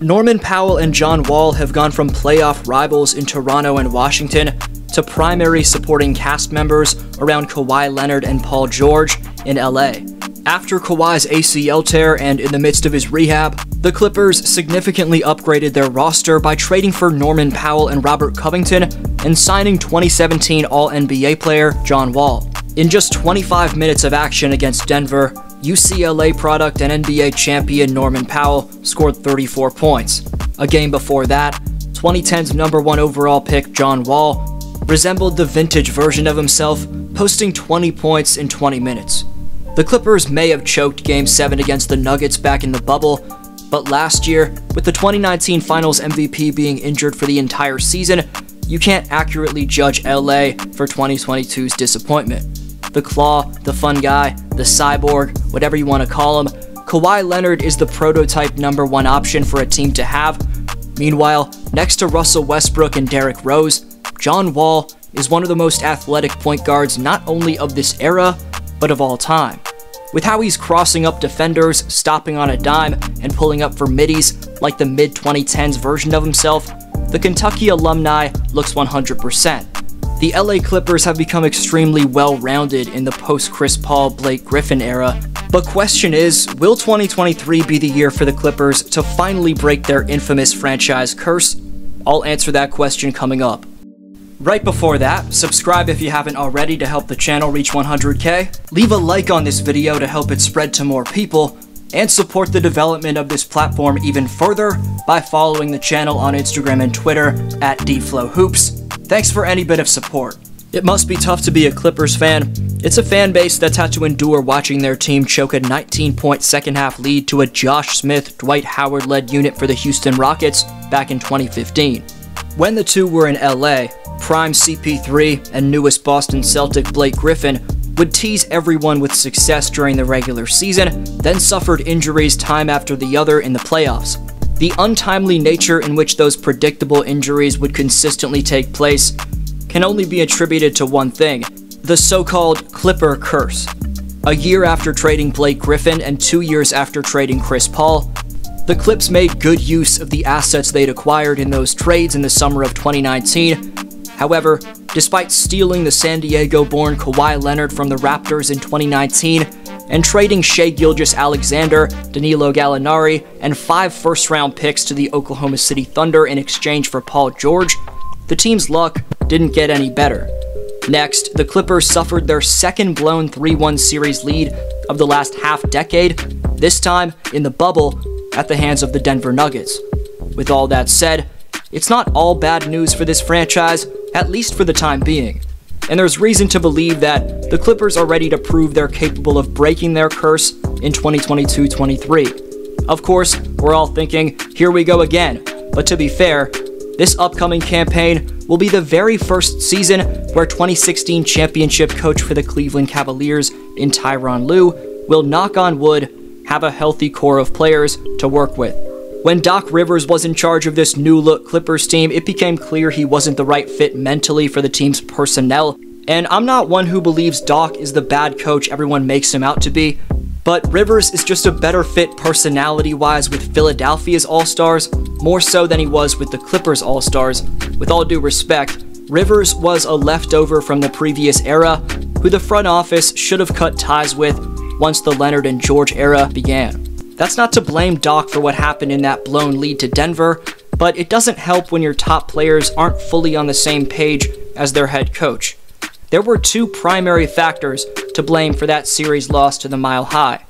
Norman Powell and John Wall have gone from playoff rivals in Toronto and Washington to primary supporting cast members around Kawhi Leonard and Paul George in LA. After Kawhi's ACL tear and in the midst of his rehab, the Clippers significantly upgraded their roster by trading for Norman Powell and Robert Covington and signing 2017 All-NBA player John Wall. In just 25 minutes of action against Denver, UCLA product and NBA champion Norman Powell scored 34 points. A game before that, 2010's #1 overall pick John Wall resembled the vintage version of himself, posting 20 points in 20 minutes. The Clippers may have choked Game 7 against the Nuggets back in the bubble, but last year, with the 2019 Finals MVP being injured for the entire season, you can't accurately judge LA for 2022's disappointment. The Claw, the Fun Guy, the Cyborg, whatever you want to call him, Kawhi Leonard is the prototype #1 option for a team to have. Meanwhile, next to Russell Westbrook and Derrick Rose, John Wall is one of the most athletic point guards not only of this era, but of all time. With how he's crossing up defenders, stopping on a dime, and pulling up for middies like the mid-2010s version of himself, the Kentucky alumni looks 100%. The LA Clippers have become extremely well-rounded in the post-Chris Paul, Blake Griffin era, but question is, will 2023 be the year for the Clippers to finally break their infamous franchise curse? I'll answer that question coming up. Right before that, subscribe if you haven't already to help the channel reach 100K, leave a like on this video to help it spread to more people, and support the development of this platform even further by following the channel on Instagram and Twitter at @dflowhoops. Thanks for any bit of support. It must be tough to be a Clippers fan. It's a fan base that's had to endure watching their team choke a 19-point second-half lead to a Josh Smith, Dwight Howard-led unit for the Houston Rockets back in 2015. When the two were in LA, prime CP3 and newest Boston Celtic Blake Griffin would tease everyone with success during the regular season, then suffered injuries time after the other in the playoffs. The untimely nature in which those predictable injuries would consistently take place can only be attributed to one thing, the so-called Clipper curse. A year after trading Blake Griffin and 2 years after trading Chris Paul, the Clips made good use of the assets they'd acquired in those trades in the summer of 2019. However, despite stealing the San Diego-born Kawhi Leonard from the Raptors in 2019, and trading Shai Gilgeous-Alexander, Danilo Gallinari, and 5 first-round picks to the Oklahoma City Thunder in exchange for Paul George, the team's luck didn't get any better. Next, the Clippers suffered their second blown 3-1 series lead of the last half-decade, this time in the bubble at the hands of the Denver Nuggets. With all that said, it's not all bad news for this franchise, at least for the time being. And there's reason to believe that the Clippers are ready to prove they're capable of breaking their curse in 2022-23. Of course, we're all thinking, here we go again. But to be fair, this upcoming campaign will be the very first season where 2016 championship coach for the Cleveland Cavaliers in Tyronn Lue will, knock on wood, have a healthy core of players to work with. When Doc Rivers was in charge of this new-look Clippers team, it became clear he wasn't the right fit mentally for the team's personnel, and I'm not one who believes Doc is the bad coach everyone makes him out to be, but Rivers is just a better fit personality-wise with Philadelphia's All-Stars, more so than he was with the Clippers All-Stars. With all due respect, Rivers was a leftover from the previous era, who the front office should have cut ties with once the Leonard and George era began. That's not to blame Doc for what happened in that blown lead to Denver, but it doesn't help when your top players aren't fully on the same page as their head coach. There were 2 primary factors to blame for that series loss to the Mile High.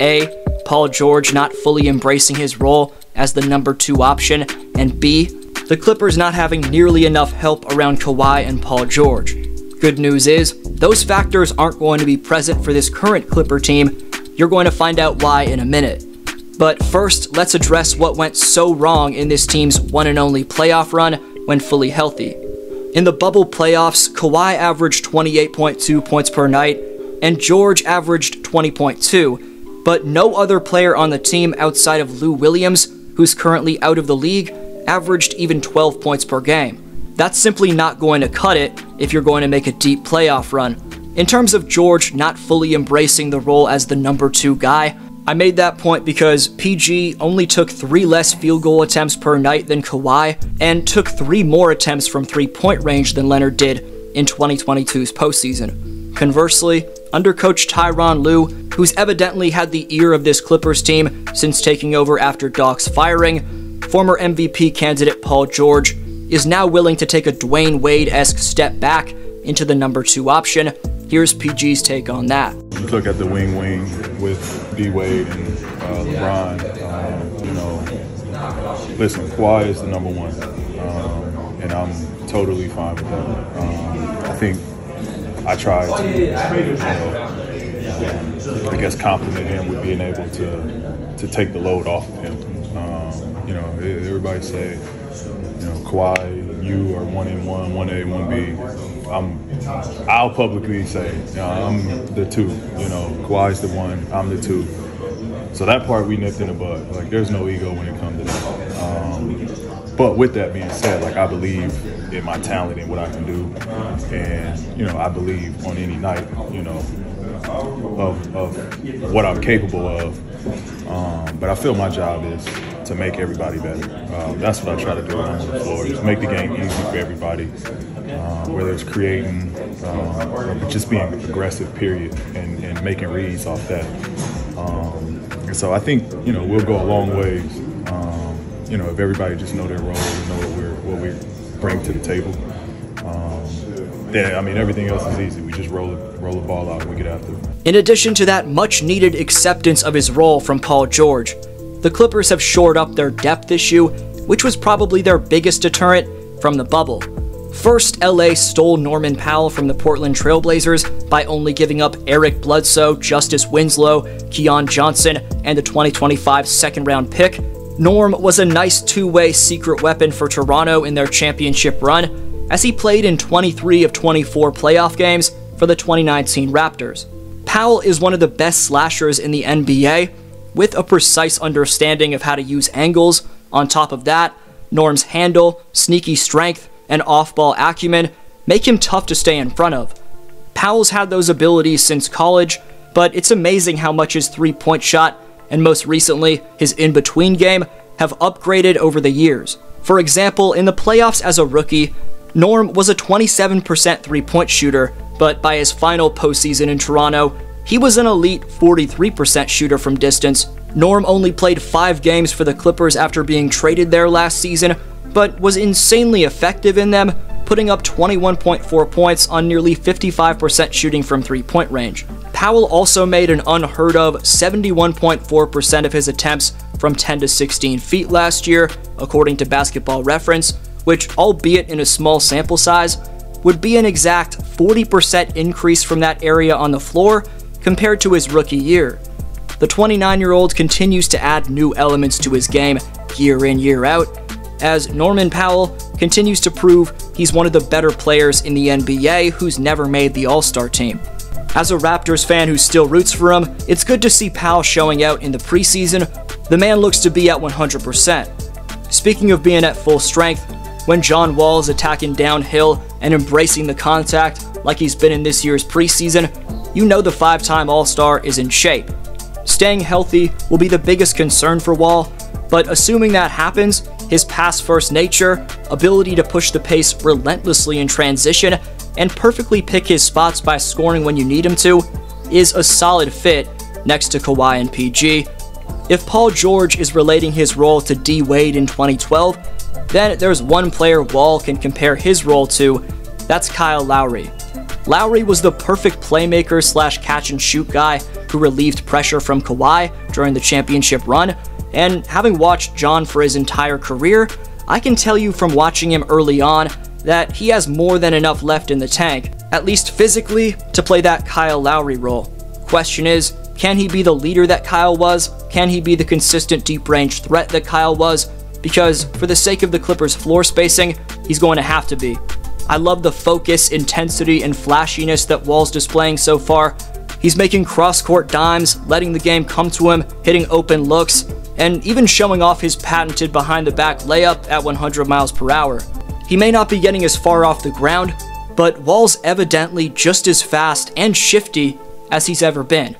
A, Paul George not fully embracing his role as the #2 option, and B, the Clippers not having nearly enough help around Kawhi and Paul George. Good news is, those factors aren't going to be present for this current Clipper team. You're going to find out why in a minute. But first, let's address what went so wrong in this team's one and only playoff run when fully healthy. In the bubble playoffs, Kawhi averaged 28.2 points per night, and George averaged 20.2, but no other player on the team outside of Lou Williams, who's currently out of the league, averaged even 12 points per game. That's simply not going to cut it if you're going to make a deep playoff run. In terms of George not fully embracing the role as the #2 guy, I made that point because PG only took 3 less field goal attempts per night than Kawhi, and took 3 more attempts from three-point range than Leonard did in 2022's postseason. Conversely, under coach Tyronn Lue, who's evidently had the ear of this Clippers team since taking over after Doc's firing, former MVP candidate Paul George is now willing to take a Dwayne Wade-esque step back into the number 2 option. Here's PG's take on that. You look at the wing with D-Wade and LeBron, you know, listen, Kawhi is the number 1, and I'm totally fine with that. I think I tried to, I guess, compliment him with being able to take the load off of him. You know, everybody say, you know, Kawhi, you are 1A1, 1A, 1B. I'll publicly say, you know, I'm the 2. You know, Kawhi's the 1. I'm the 2. So that part we nipped in the bud. Like, there's no ego when it comes to that. But with that being said, like, I believe in my talent and what I can do, and you know, I believe on any night, you know, of what I'm capable of. But I feel my job is to make everybody better. That's what I try to do on the floor, is make the game easy for everybody, whether it's creating, or just being aggressive, period, and making reads off that. And so I think, you know, we'll go a long ways, you know, if everybody just know their role and know what we bring to the table. Then, I mean, everything else is easy. We just roll the ball out and we get after it. In addition to that much-needed acceptance of his role from Paul George, the Clippers have shored up their depth issue, which was probably their biggest deterrent from the bubble. First, LA stole Norman Powell from the Portland Trail Blazers by only giving up Eric Bledsoe, Justice Winslow, Keon Johnson, and the 2025 second-round pick. Norm was a nice two-way secret weapon for Toronto in their championship run, as he played in 23 of 24 playoff games for the 2019 Raptors. Powell is one of the best slashers in the NBA, with a precise understanding of how to use angles. On top of that, Norm's handle, sneaky strength, and off-ball acumen make him tough to stay in front of. Powell's had those abilities since college, but it's amazing how much his three-point shot, and most recently, his in-between game, have upgraded over the years. For example, in the playoffs as a rookie, Norm was a 27% three-point shooter, but by his final postseason in Toronto, he was an elite 43% shooter from distance. Norm only played 5 games for the Clippers after being traded there last season, but was insanely effective in them, putting up 21.4 points on nearly 55% shooting from three-point range. Powell also made an unheard of 71.4% of his attempts from 10 to 16 feet last year, according to Basketball Reference, which, albeit in a small sample size, would be an exact 40% increase from that area on the floor compared to his rookie year. The 29-year-old continues to add new elements to his game year in, year out, as Norman Powell continues to prove he's one of the better players in the NBA who's never made the All-Star team. As a Raptors fan who still roots for him, it's good to see Powell showing out in the preseason. The man looks to be at 100%. Speaking of being at full strength, when John Wall is attacking downhill and embracing the contact like he's been in this year's preseason, you know the 5-time All-Star is in shape. Staying healthy will be the biggest concern for Wall, but assuming that happens, his pass-first nature, ability to push the pace relentlessly in transition, and perfectly pick his spots by scoring when you need him to, is a solid fit next to Kawhi and PG. If Paul George is relating his role to D. Wade in 2012, then there's one player Wall can compare his role to, that's Kyle Lowry. Lowry was the perfect playmaker / catch-and-shoot guy who relieved pressure from Kawhi during the championship run, and having watched John for his entire career, I can tell you from watching him early on that he has more than enough left in the tank, at least physically, to play that Kyle Lowry role. Question is, can he be the leader that Kyle was? Can he be the consistent deep-range threat that Kyle was? Because for the sake of the Clippers' floor spacing, he's going to have to be. I love the focus, intensity, and flashiness that Wall's displaying so far. He's making cross-court dimes, letting the game come to him, hitting open looks, and even showing off his patented behind-the-back layup at 100 miles per hour. He may not be getting as far off the ground, but Wall's evidently just as fast and shifty as he's ever been.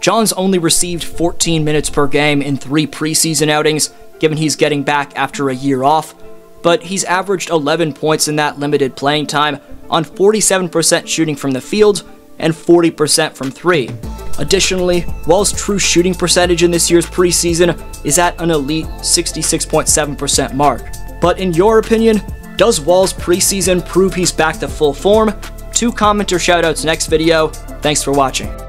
John's only received 14 minutes per game in 3 preseason outings, given he's getting back after a year off, but he's averaged 11 points in that limited playing time on 47% shooting from the field and 40% from 3. Additionally, Wall's true shooting percentage in this year's preseason is at an elite 66.7% mark. But in your opinion, does Wall's preseason prove he's back to full form? 2 commenter shoutouts next video. Thanks for watching.